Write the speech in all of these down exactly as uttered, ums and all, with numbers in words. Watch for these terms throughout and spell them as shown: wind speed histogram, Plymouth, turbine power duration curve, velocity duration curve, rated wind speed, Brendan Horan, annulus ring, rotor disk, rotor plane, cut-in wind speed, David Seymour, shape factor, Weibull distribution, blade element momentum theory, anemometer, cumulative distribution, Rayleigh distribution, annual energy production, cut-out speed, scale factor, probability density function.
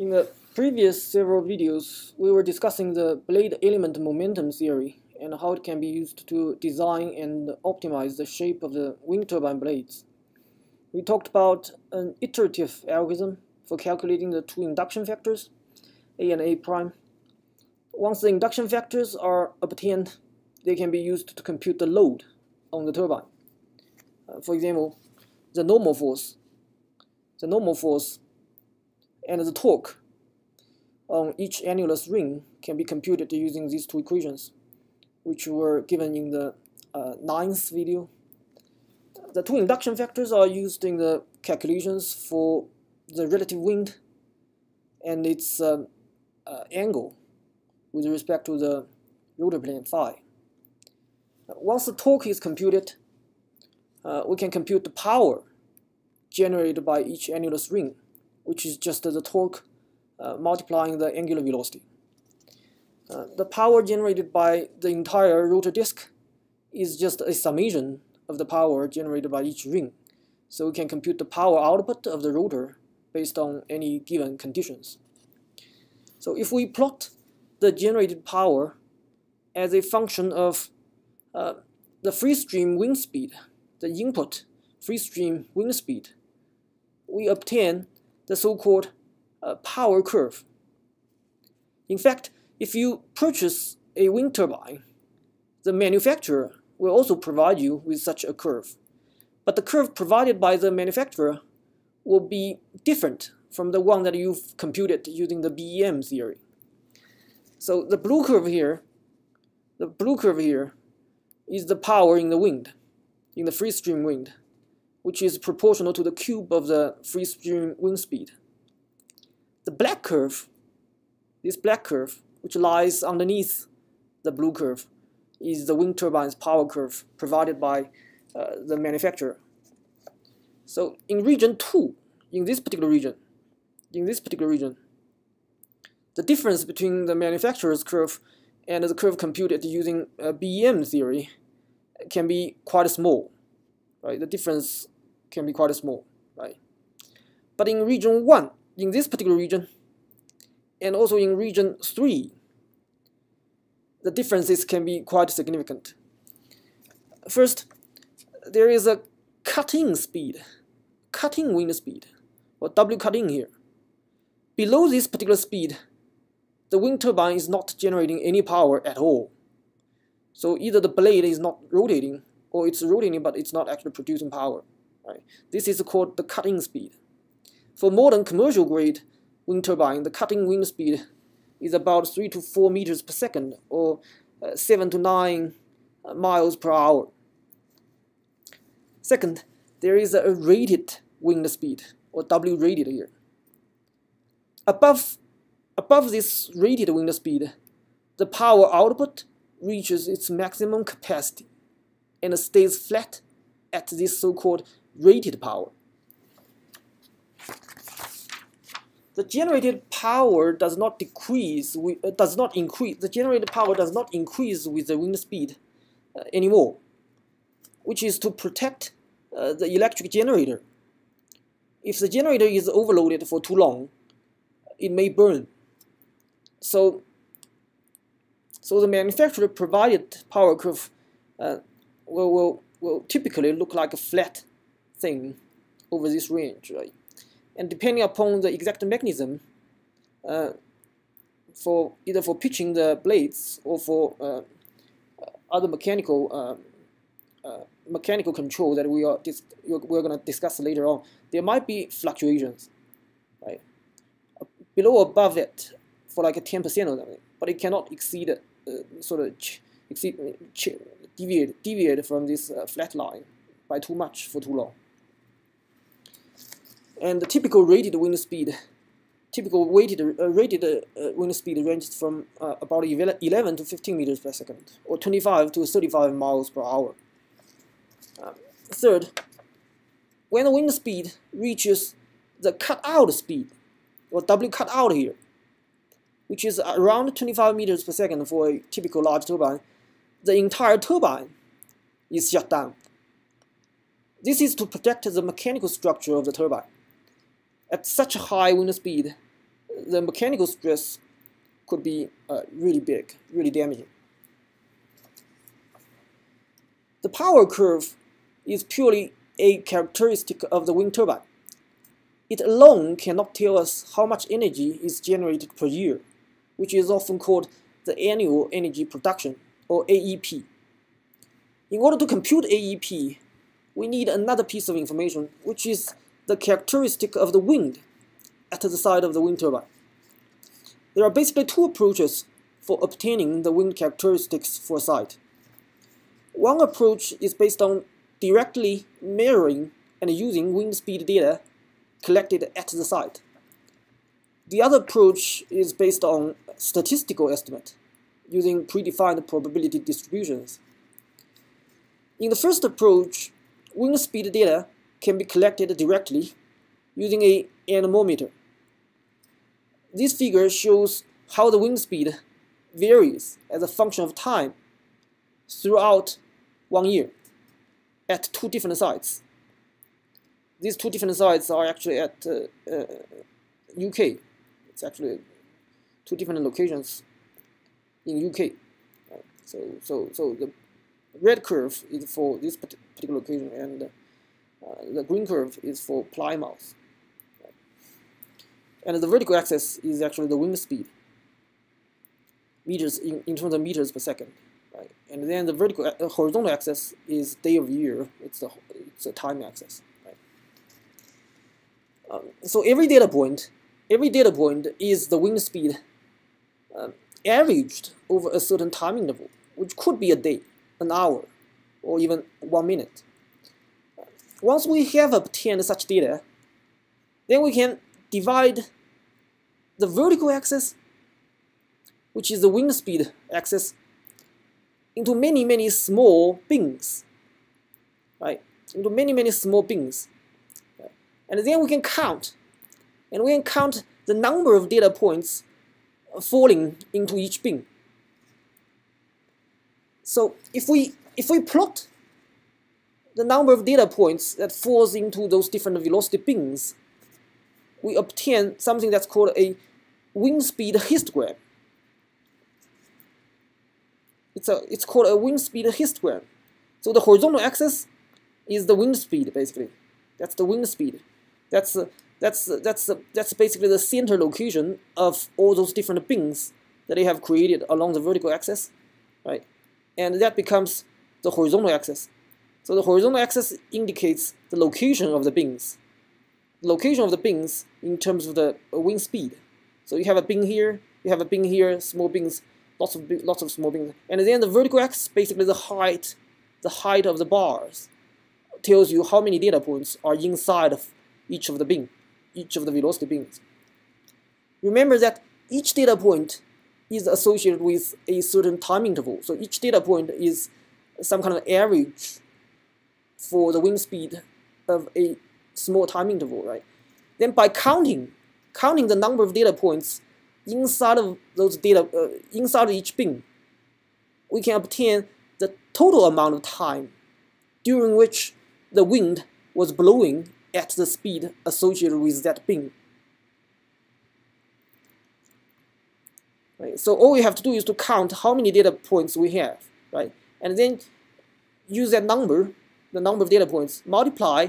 In the previous several videos, we were discussing the blade element momentum theory and how it can be used to design and optimize the shape of the wind turbine blades. We talked about an iterative algorithm for calculating the two induction factors, A and A prime. Once the induction factors are obtained, they can be used to compute the load on the turbine. Uh, for example, the normal force, the normal force and the torque on each annulus ring can be computed using these two equations, which were given in the uh, ninth video. The two induction factors are used in the calculations for the relative wind and its um, uh, angle with respect to the rotor plane phi. Once the torque is computed, uh, we can compute the power generated by each annulus ring, which is just the torque uh, multiplying the angular velocity. Uh, the power generated by the entire rotor disk is just a summation of the power generated by each ring, so we can compute the power output of the rotor based on any given conditions. So if we plot the generated power as a function of uh, the free stream wind speed, the input free stream wind speed, we obtain the so-called uh, power curve. In fact, if you purchase a wind turbine, the manufacturer will also provide you with such a curve, but the curve provided by the manufacturer will be different from the one that you've computed using the B E M theory. So the blue curve here, the blue curve here is the power in the wind, in the free stream wind, which is proportional to the cube of the free stream wind speed. The black curve, this black curve, which lies underneath the blue curve, is the wind turbine's power curve provided by uh, the manufacturer. So in region two, in this particular region, in this particular region, the difference between the manufacturer's curve and the curve computed using uh, B E M theory can be quite small, right? The difference can be quite small, right? But in region one, in this particular region, and also in region three, the differences can be quite significant. First, there is a cut-in speed, cut-in wind speed, or W cut-in here. Below this particular speed, the wind turbine is not generating any power at all. So either the blade is not rotating, or it's rotating but it's not actually producing power. Right? This is called the cut-in speed. For modern commercial grade wind turbine, the cut-in wind speed is about three to four meters per second, or uh, seven to nine uh, miles per hour. Second, there is a rated wind speed, or W rated here. Above Above this rated wind speed, the power output reaches its maximum capacity and stays flat at this so-called rated power. The generated power does not decrease, with, uh, does not increase. The generated power does not increase with the wind speed uh, anymore, which is to protect uh, the electric generator. If the generator is overloaded for too long, it may burn. So, so the manufacturer provided power curve uh, will, will, will typically look like a flat thing over this range, right? And depending upon the exact mechanism, uh, for either for pitching the blades or for uh, other mechanical uh, uh, mechanical control that we are dis we're going to discuss later on, there might be fluctuations, right? Below or above it, for like a ten percent or something, but it cannot exceed, uh, sort of ch exceed, ch deviate, deviate from this uh, flat line by too much for too long. And the typical rated wind speed, typical weighted, uh, rated uh, wind speed ranges from uh, about eleven to fifteen meters per second, or twenty-five to thirty-five miles per hour. Um, third, when the wind speed reaches the cut-out speed, or W cut-out here, which is around twenty-five meters per second for a typical large turbine, the entire turbine is shut down. This is to protect the mechanical structure of the turbine. At such high wind speed, the mechanical stress could be uh, really big, really damaging. The power curve is purely a characteristic of the wind turbine. It alone cannot tell us how much energy is generated per year, which is often called the annual energy production, or A E P. In order to compute A E P, we need another piece of information, which is the characteristic of the wind at the side of the wind turbine. There are basically two approaches for obtaining the wind characteristics for a site. One approach is based on directly measuring and using wind speed data collected at the site. The other approach is based on statistical estimate, using predefined probability distributions. In the first approach, wind speed data can be collected directly using an anemometer. This figure shows how the wind speed varies as a function of time throughout one year at two different sites. These two different sites are actually at uh, uh, U K. It's actually two different locations in U K. So, so, so the red curve is for this particular location, and uh, the green curve is for Plymouth. And the vertical axis is actually the wind speed, meters in, in terms of meters per second. Right? And then the vertical uh, horizontal axis is day of year. It's the it's a time axis. Right? Um, so every data point, every data point is the wind speed um, averaged over a certain time interval, which could be a day, an hour, or even one minute. Once we have obtained such data, then we can divide the vertical axis, which is the wind speed axis, into many, many small bins, right? Into many, many small bins. Right? And then we can count, and we can count the number of data points falling into each bin. So if we, if we plot the number of data points that falls into those different velocity bins, we obtain something that's called a wind speed histogram. It's, a, it's called a wind speed histogram. So the horizontal axis is the wind speed, basically. That's the wind speed. That's, uh, that's, uh, that's, uh, that's basically the center location of all those different bins that they have created along the vertical axis, right? And that becomes the horizontal axis. So the horizontal axis indicates the location of the bins. Location of the bins in terms of the wind speed. So you have a bin here, you have a bin here, small bins, lots of lots of small bins, and then the vertical axis, basically the height, the height of the bars, tells you how many data points are inside of each of the bin, each of the velocity bins. Remember that each data point is associated with a certain time interval. So each data point is some kind of average for the wind speed of a small time interval, right? Then by counting, counting the number of data points inside of those data, uh, inside of each bin, we can obtain the total amount of time during which the wind was blowing at the speed associated with that bin. Right? So all we have to do is to count how many data points we have, right? And then use that number, the number of data points, multiply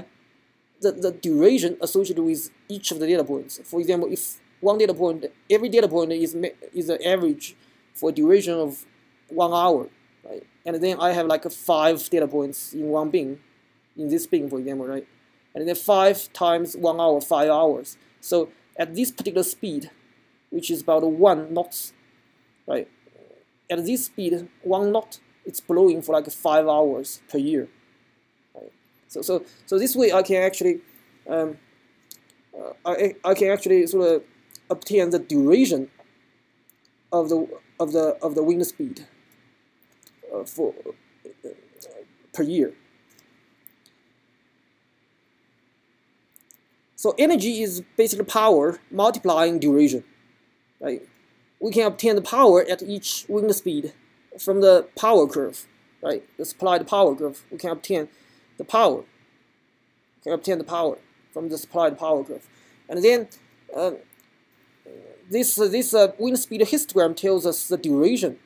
The, the duration associated with each of the data points. For example, if one data point, every data point is is an average for a duration of one hour, right? And then I have like a five data points in one bin, in this bin, for example, right? And then five times one hour, five hours. So at this particular speed, which is about one knots, right? At this speed, one knot, it's blowing for like five hours per year. So, so, so this way I can actually, um, uh, I, I can actually sort of obtain the duration of the of the of the wind speed uh, for uh, per year. So energy is basically power multiplying duration, right? We can obtain the power at each wind speed from the power curve, right? The supplied power curve. We can obtain the power, can obtain the power from the supplied power curve. And then uh, this this uh, wind speed histogram tells us the duration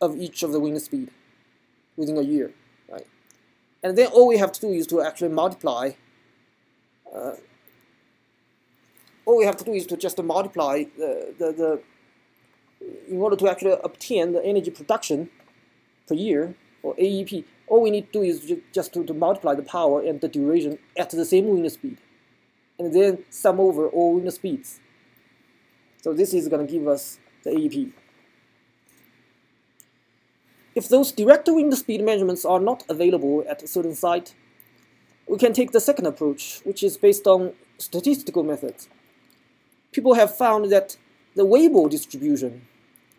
of each of the wind speed within a year, right? And then all we have to do is to actually multiply. Uh, all we have to do is to just multiply the, the the in order to actually obtain the energy production per year or A E P. All we need to do is just to, to multiply the power and the duration at the same wind speed, and then sum over all wind speeds. So this is going to give us the A E P. If those direct wind speed measurements are not available at a certain site, we can take the second approach, which is based on statistical methods. People have found that the Weibull distribution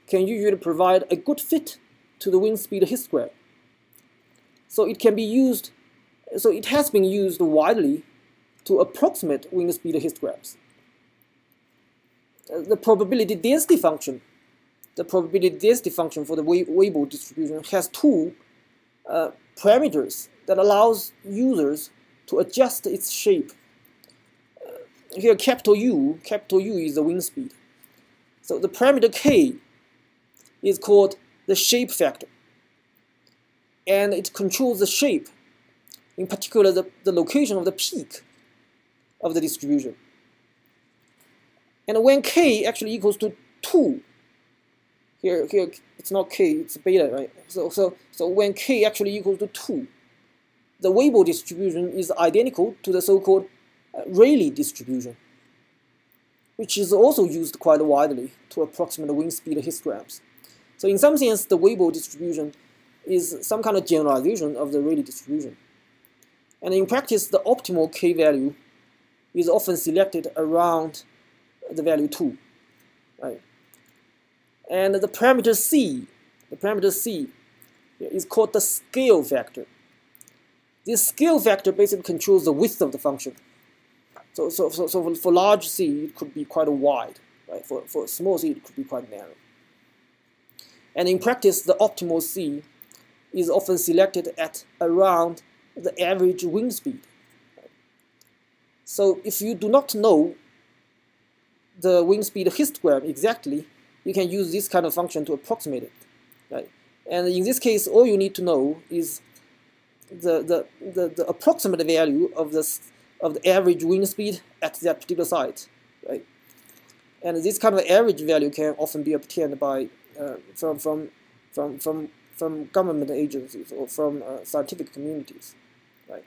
can usually provide a good fit to the wind speed histogram. So it can be used, so it has been used widely to approximate wind speed histograms. The probability density function, the probability density function for the Weibull distribution has two uh, parameters that allows users to adjust its shape. Uh, here, capital U, capital U is the wind speed. So the parameter K is called the shape factor, and it controls the shape, in particular the, the location of the peak of the distribution. And when K actually equals to two, here, here it's not K, it's beta, right? So, so, so when K actually equals to two, the Weibull distribution is identical to the so-called Rayleigh distribution, which is also used quite widely to approximate wind speed histograms. So in some sense, the Weibull distribution is some kind of generalization of the Rayleigh distribution. And in practice, the optimal K value is often selected around the value two, right? And the parameter C, the parameter C is called the scale factor. This scale factor basically controls the width of the function. So, so, so, so for large C, it could be quite wide, right? For, for small C, it could be quite narrow. And in practice, the optimal C is often selected at around the average wind speed. So if you do not know the wind speed histogram exactly, you can use this kind of function to approximate it, right? And in this case, all you need to know is the the, the, the approximate value of the of the average wind speed at that particular site, right? And this kind of average value can often be obtained by uh, from from from from from government agencies or from uh, scientific communities, right?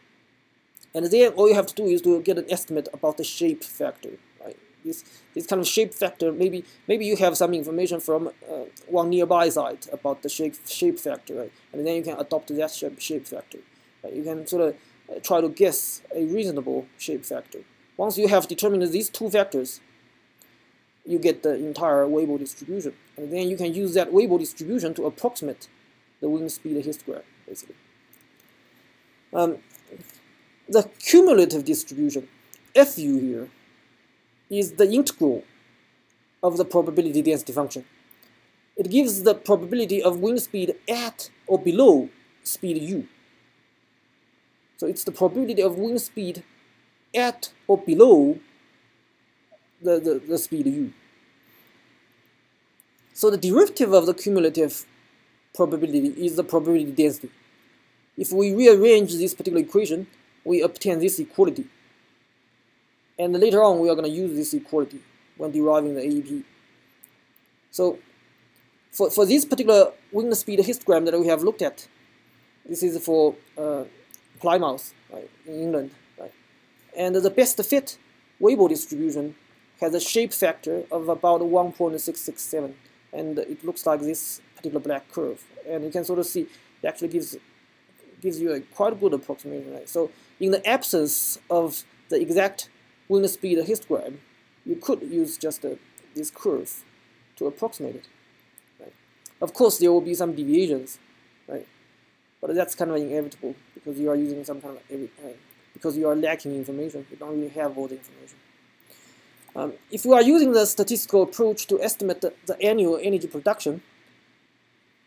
And then all you have to do is to get an estimate about the shape factor, right? This, this kind of shape factor, maybe maybe you have some information from uh, one nearby site about the shape shape factor, right? And then you can adopt that shape, shape factor. Right? You can sort of uh, try to guess a reasonable shape factor. Once you have determined these two factors, you get the entire Weibull distribution, and then you can use that Weibull distribution to approximate the wind speed histogram, basically. Um, the cumulative distribution, F U here, is the integral of the probability density function. It gives the probability of wind speed at or below speed u. So it's the probability of wind speed at or below the, the, the speed u. So the derivative of the cumulative probability is the probability density. If we rearrange this particular equation, we obtain this equality. And later on, we are going to use this equality when deriving the A E P. So for, for this particular wind speed histogram that we have looked at, this is for uh, Plymouth, right, in England. Right? And the best fit Weibull distribution has a shape factor of about one point six six seven. And it looks like this particular black curve. And you can sort of see it actually gives, gives you a quite good approximation. Right? So in the absence of the exact wind speed histogram, you could use just uh, this curve to approximate it. Right? Of course, there will be some deviations, right? But that's kind of inevitable because you are using some kind of every, uh, because you are lacking information. You don't really have all the information. Um, if you are using the statistical approach to estimate the, the annual energy production,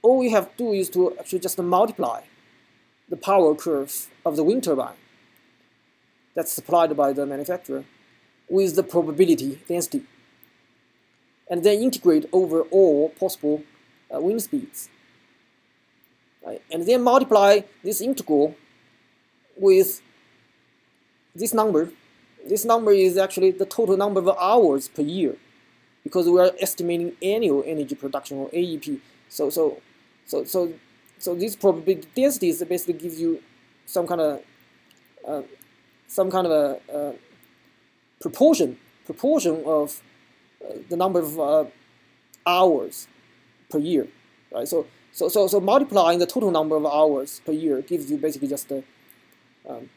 all we have to do is to actually just multiply the power curve of the wind turbine that's supplied by the manufacturer with the probability density. and then integrate over all possible uh, wind speeds. Right? And then multiply this integral with this number. This number is actually the total number of hours per year, because we are estimating annual energy production, or A E P. So, so, so, so, so these probability densities basically gives you some kind of uh, some kind of a uh, proportion proportion of uh, the number of uh, hours per year, right? So, so, so, so multiplying the total number of hours per year gives you basically just the um,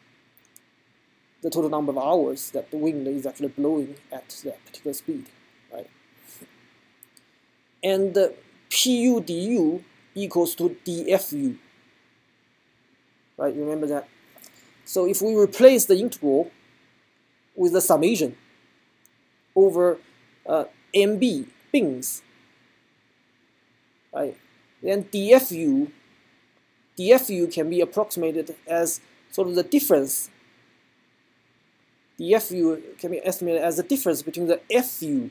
the total number of hours that the wind is actually blowing at that particular speed, right? And uh, P U D U equals to D F U, right? Remember that. So if we replace the integral with the summation over uh, M B, bings, right? Then D F U, D F U can be approximated as sort of the difference. D F U can be estimated as the difference between the F U,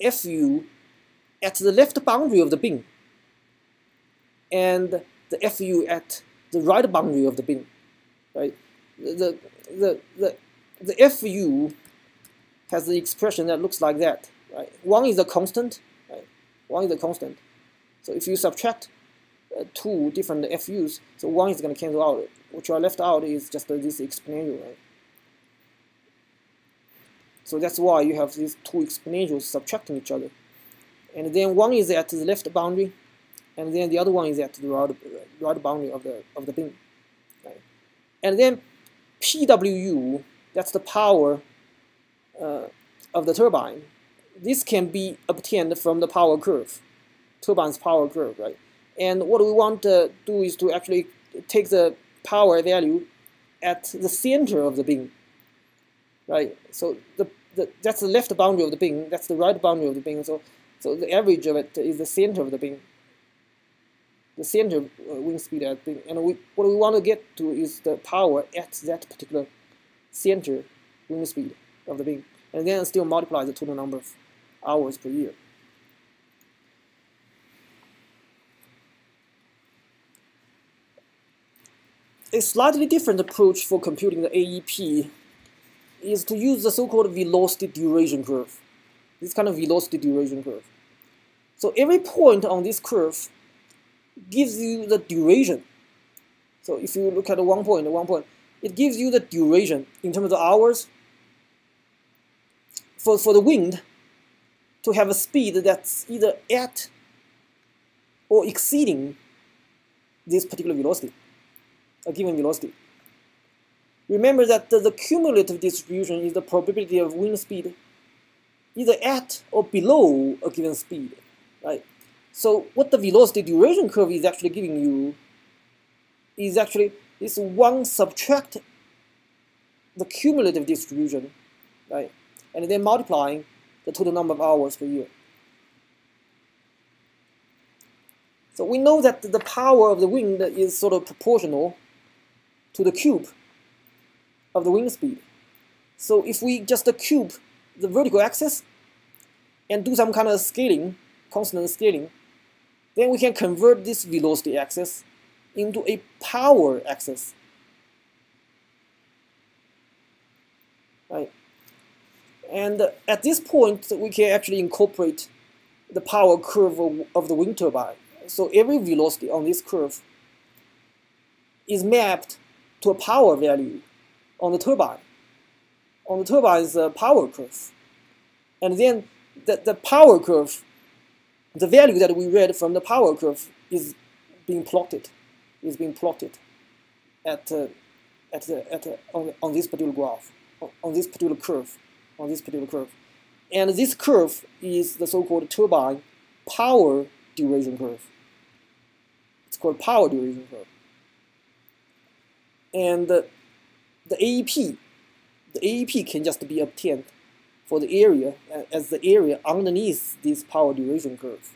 F U at the left boundary of the bin, and the F U at the right boundary of the bin, right? The the the the F U has the expression that looks like that, right? One is a constant, right? One is a constant. So if you subtract uh, two different F Us, so one is going to cancel out. What you are left out is just uh, this exponential, right? So that's why you have these two exponentials subtracting each other. And then one is at the left boundary, and then the other one is at the right, right boundary of the of the bin. Right? And then P W U, that's the power uh, of the turbine. This can be obtained from the power curve, turbine's power curve, right? And what we want to do is to actually take the power value at the center of the bin. Right, so the, the that's the left boundary of the bin. That's the right boundary of the bin. So, so the average of it is the center of the bin, the center of uh, wind speed at the bin. And we, what we want to get to is the power at that particular center wind speed of the bin, and then still multiply the total number of hours per year. A slightly different approach for computing the A E P is to use the so-called velocity duration curve, this kind of velocity duration curve. So every point on this curve gives you the duration. So if you look at one point, one point, it gives you the duration in terms of hours for, for the wind to have a speed that's either at or exceeding this particular velocity, a given velocity. Remember that the, the cumulative distribution is the probability of wind speed either at or below a given speed, right? So what the velocity duration curve is actually giving you is actually this one subtract the cumulative distribution, right? And then multiplying the total number of hours per year. So we know that the power of the wind is sort of proportional to the cube of the wind speed. So if we just cube the vertical axis and do some kind of scaling, constant scaling, then we can convert this velocity axis into a power axis. Right? And at this point, we can actually incorporate the power curve of the wind turbine. So every velocity on this curve is mapped to a power value on the turbine, on the turbine's uh, power curve. And then the, the power curve, the value that we read from the power curve is being plotted, is being plotted at, uh, at, uh, at uh, on, on this particular graph, on, on this particular curve, on this particular curve. And this curve is the so-called turbine power duration curve. It's called power duration curve. And uh, The A E P, the A E P can just be obtained for the area as the area underneath this power duration curve.